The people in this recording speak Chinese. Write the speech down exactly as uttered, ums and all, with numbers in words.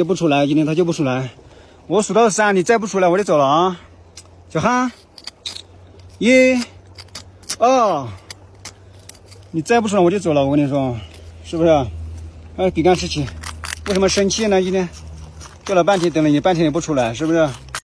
就不出来，今天他就不出来。我数到三，你再不出来我就走了啊！小憨，一、二，你再不出来我就走了。我跟你说，是不是？哎，比干事情，为什么生气呢？今天叫了半天，等了你半天也不出来，是不是？